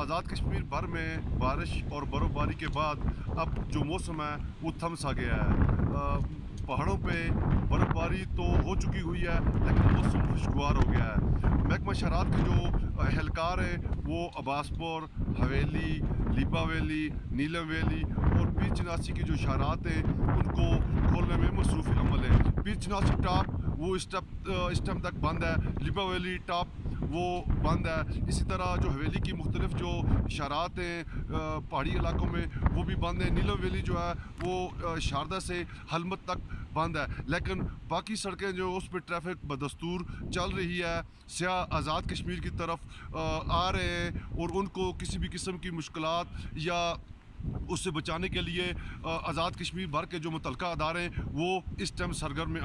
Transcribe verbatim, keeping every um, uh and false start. आज़ाद कश्मीर भर में बारिश और बर्फबारी के बाद अब जो मौसम है वो थम सा गया है। पहाड़ों पे बर्फबारी तो हो चुकी हुई है लेकिन मौसम खुशगवार हो गया है। महकमा शरात के जो एहलकार हैं वो अब्बासपुर, हवेली, लिपा वैली, नीलम वैली और पीर चिनासी की जो शरात हैं उनको खोलने में मसरूफ़ अमल है। पीर चिनासी टॉप वो इस टाइम तक बंद है, लिपा वैली टॉप वो बंद है, इसी तरह जो हवेली की मुख्तलिफ जो शरात हैं पहाड़ी इलाकों में वो भी बंद है। नीलम वैली जो है वो शारदा से हलमत तक बंद है, लेकिन बाकी सड़कें जो उस पर ट्रैफिक बदस्तूर चल रही है। सियाह आज़ाद कश्मीर की तरफ आ रहे हैं और उनको किसी भी किस्म की मुश्किलात या उससे बचाने के लिए आज़ाद कश्मीर भर के जो मुतलका अदारे हैं वो इस टाइम सरगर्म